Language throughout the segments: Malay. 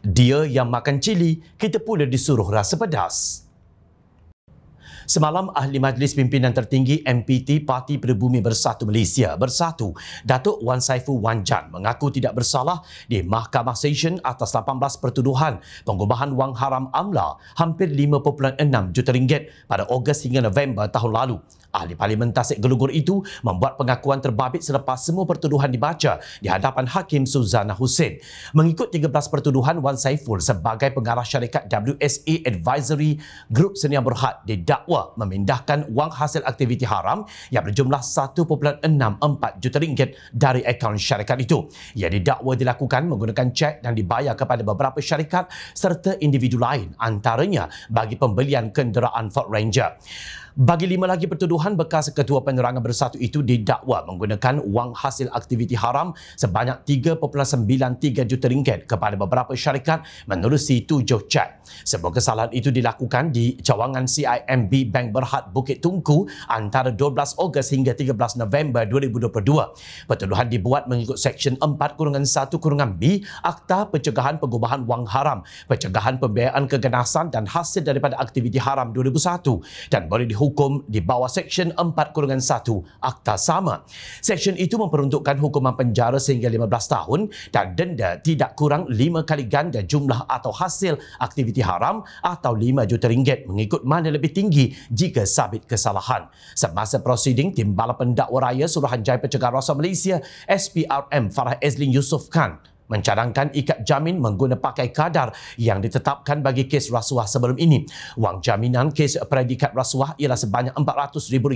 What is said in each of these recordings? Dia yang makan cili, kita pula disuruh rasa pedas. Semalam, Ahli Majlis Pimpinan Tertinggi MPT Parti Pribumi Bersatu Malaysia Bersatu, Datuk Wan Saiful Wan Jan mengaku tidak bersalah di Mahkamah Session atas 18 pertuduhan pengubahan wang haram AMLA hampir 5.6 juta ringgit pada Ogos hingga November tahun lalu. Ahli Parlimen Tasik Gelunggur itu membuat pengakuan terbabit selepas semua pertuduhan dibaca di hadapan Hakim Suzana Hussein. Mengikut 13 pertuduhan, Wan Saiful sebagai pengarah syarikat WSA Advisory Group Senia Berhad didakwa memindahkan wang hasil aktiviti haram yang berjumlah 1.64 juta ringgit dari akaun syarikat itu. Ia didakwa dilakukan menggunakan cek dan dibayar kepada beberapa syarikat serta individu lain, antaranya bagi pembelian kenderaan Ford Ranger. Bagi 5 lagi pertuduhan, bekas Ketua Penerangan Bersatu itu didakwa menggunakan wang hasil aktiviti haram sebanyak 3.93 juta ringgit kepada beberapa syarikat menerusi 7 cek. Semua kesalahan itu dilakukan di cawangan CIMB Bank Berhad Bukit Tunku antara 12 Ogos hingga 13 November 2022. Pertuduhan dibuat mengikut Seksyen 4-1-B Akta Pencegahan Pengubahan Wang Haram, Pencegahan Pembiayaan Keganasan dan Hasil daripada Aktiviti Haram 2001 dan boleh hukum di bawah Seksyen 4-1 Akta sama. Seksyen itu memperuntukkan hukuman penjara sehingga 15 tahun dan denda tidak kurang 5 kali ganda jumlah atau hasil aktiviti haram atau 5 juta ringgit mengikut mana lebih tinggi jika sabit kesalahan. Semasa prosiding, Timbalan Pendakwa Raya Suruhanjaya Pencegahan Rasuah Malaysia SPRM Farah Ezlin Yusuf Khan mencadangkan ikat jamin menggunakan pakai kadar yang ditetapkan bagi kes rasuah sebelum ini. Wang jaminan kes predikat rasuah ialah sebanyak RM400,000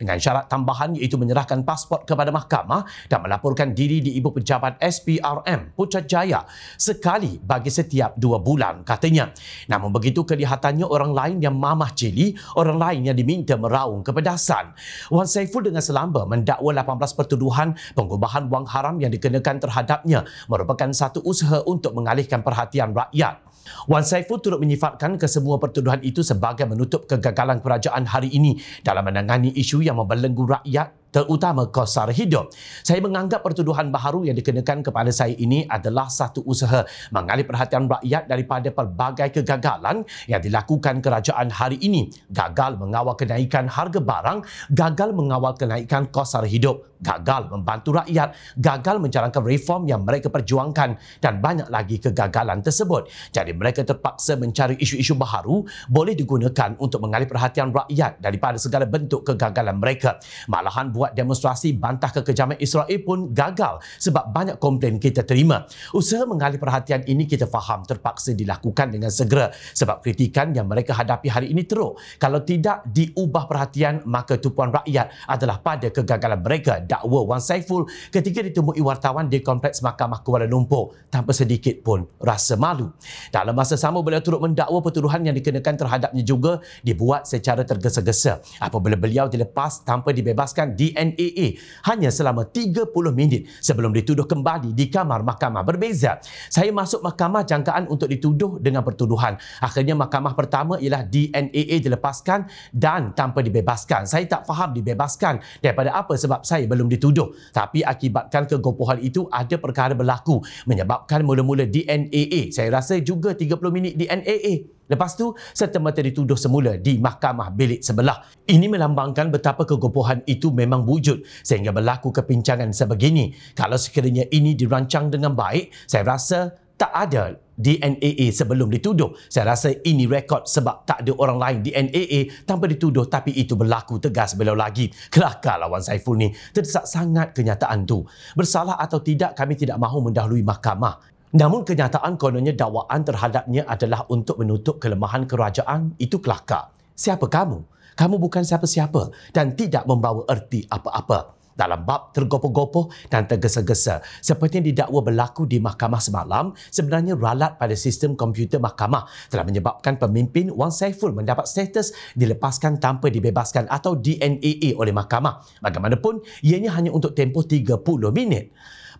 dengan syarat tambahan iaitu menyerahkan pasport kepada mahkamah dan melaporkan diri di Ibu Pejabat SPRM Puchat Jaya sekali bagi setiap 2 bulan, katanya. Namun begitu, kelihatannya orang lain yang mamah cili, orang lain yang diminta meraung kepedasan. Wan Saiful dengan selamba mendakwa 18 pertuduhan pengubahan wang haram yang dikenakan terhadapnya merupakan satu usaha untuk mengalihkan perhatian rakyat. Wan Saiful turut menyifatkan kesemua pertuduhan itu sebagai menutup kegagalan kerajaan hari ini dalam menangani isu yang membelenggu rakyat, terutama kos sara hidup. Saya menganggap pertuduhan baharu yang dikenakan kepada saya ini adalah satu usaha mengalih perhatian rakyat daripada pelbagai kegagalan yang dilakukan kerajaan hari ini. Gagal mengawal kenaikan harga barang, gagal mengawal kenaikan kos sara hidup, gagal membantu rakyat, gagal menjalankan reform yang mereka perjuangkan dan banyak lagi kegagalan tersebut. Jadi mereka terpaksa mencari isu-isu baharu boleh digunakan untuk mengalih perhatian rakyat daripada segala bentuk kegagalan mereka. Malahan buat demonstrasi bantah kekejaman Israel pun gagal sebab banyak komplain kita terima. Usaha mengalih perhatian ini kita faham terpaksa dilakukan dengan segera sebab kritikan yang mereka hadapi hari ini teruk. Kalau tidak diubah perhatian, maka tumpuan rakyat adalah pada kegagalan mereka, dakwa Wan Saiful ketika ditemui wartawan di Kompleks Mahkamah Kuala Lumpur tanpa sedikit pun rasa malu. Dalam masa sama, beliau turut mendakwa pertuduhan yang dikenakan terhadapnya juga dibuat secara tergesa-gesa apabila beliau dilepas tanpa dibebaskan di DNAA hanya selama 30 minit sebelum dituduh kembali di kamar mahkamah berbeza. Saya masuk mahkamah jangkaan untuk dituduh dengan pertuduhan. Akhirnya mahkamah pertama ialah DNAA dilepaskan dan tanpa dibebaskan. Saya tak faham dibebaskan daripada apa sebab saya belum dituduh. Tapi akibatkan kegopohan itu ada perkara berlaku menyebabkan mula-mula DNAA. Saya rasa juga 30 minit DNAA. Lepas tu, serta-merta dituduh semula di mahkamah bilik sebelah. Ini melambangkan betapa kegopohan itu memang wujud sehingga berlaku kepincangan sebegini. Kalau sekiranya ini dirancang dengan baik, saya rasa tak ada DNAA sebelum dituduh. Saya rasa ini rekod sebab tak ada orang lain DNAA tanpa dituduh tapi itu berlaku, tegas beliau lagi. Kelakar lawan Saiful ni, terdesak sangat kenyataan tu. Bersalah atau tidak, kami tidak mahu mendahului mahkamah. Namun kenyataan kononnya dakwaan terhadapnya adalah untuk menutup kelemahan kerajaan itu kelakar. Siapa kamu? Kamu bukan siapa-siapa dan tidak membawa erti apa-apa. Dalam bab tergopoh-gopoh dan tergesa-gesa, seperti yang didakwa berlaku di mahkamah semalam, sebenarnya ralat pada sistem komputer mahkamah telah menyebabkan pemimpin Wan Saiful mendapat status dilepaskan tanpa dibebaskan atau DNAA oleh mahkamah. Bagaimanapun, ianya hanya untuk tempoh 30 minit.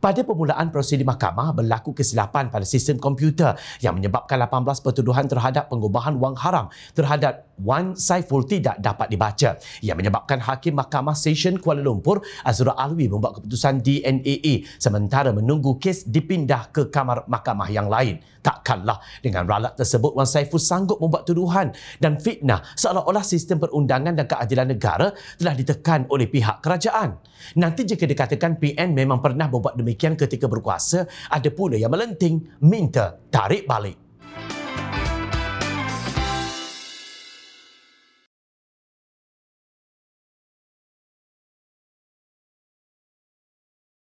Pada permulaan prosedur mahkamah, berlaku kesilapan pada sistem komputer yang menyebabkan 18 pertuduhan terhadap pengubahan wang haram terhadap Wan Saiful tidak dapat dibaca. Ia menyebabkan Hakim Mahkamah Sesyen Kuala Lumpur Azra Alwi membuat keputusan DNAA sementara menunggu kes dipindah ke kamar mahkamah yang lain. Takkanlah dengan ralat tersebut Wan Saiful sanggup membuat tuduhan dan fitnah seolah-olah sistem perundangan dan keadilan negara telah ditekan oleh pihak kerajaan. Nanti jika dikatakan PN memang pernah membuat demikian ketika berkuasa, ada pula yang melenting minta tarik balik.